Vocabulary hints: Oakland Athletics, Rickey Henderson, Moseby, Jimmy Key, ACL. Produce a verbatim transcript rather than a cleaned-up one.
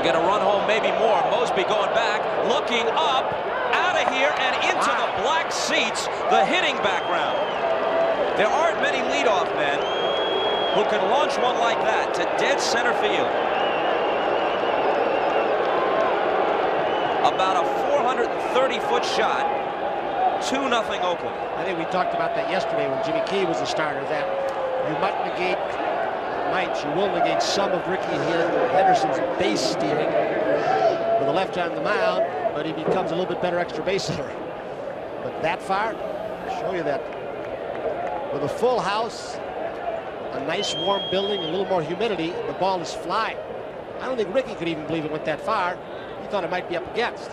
will get a run home, maybe more. Moseby going back, looking up, out of here, and into wow. the black seats, the hitting background. There aren't many leadoff men who can launch one like that to dead center field. About a four hundred thirty foot shot, two nothing Oakland. I think we talked about that yesterday when Jimmy Key was the starter, that you might negate might, you will negate some of Rickey Henderson's base stealing with a left on the mound, but he becomes a little bit better extra base hitter. But that far, I'll show you that. With a full house, a nice warm building, a little more humidity, the ball is flying. I don't think Rickey could even believe it went that far. He thought it might be up against.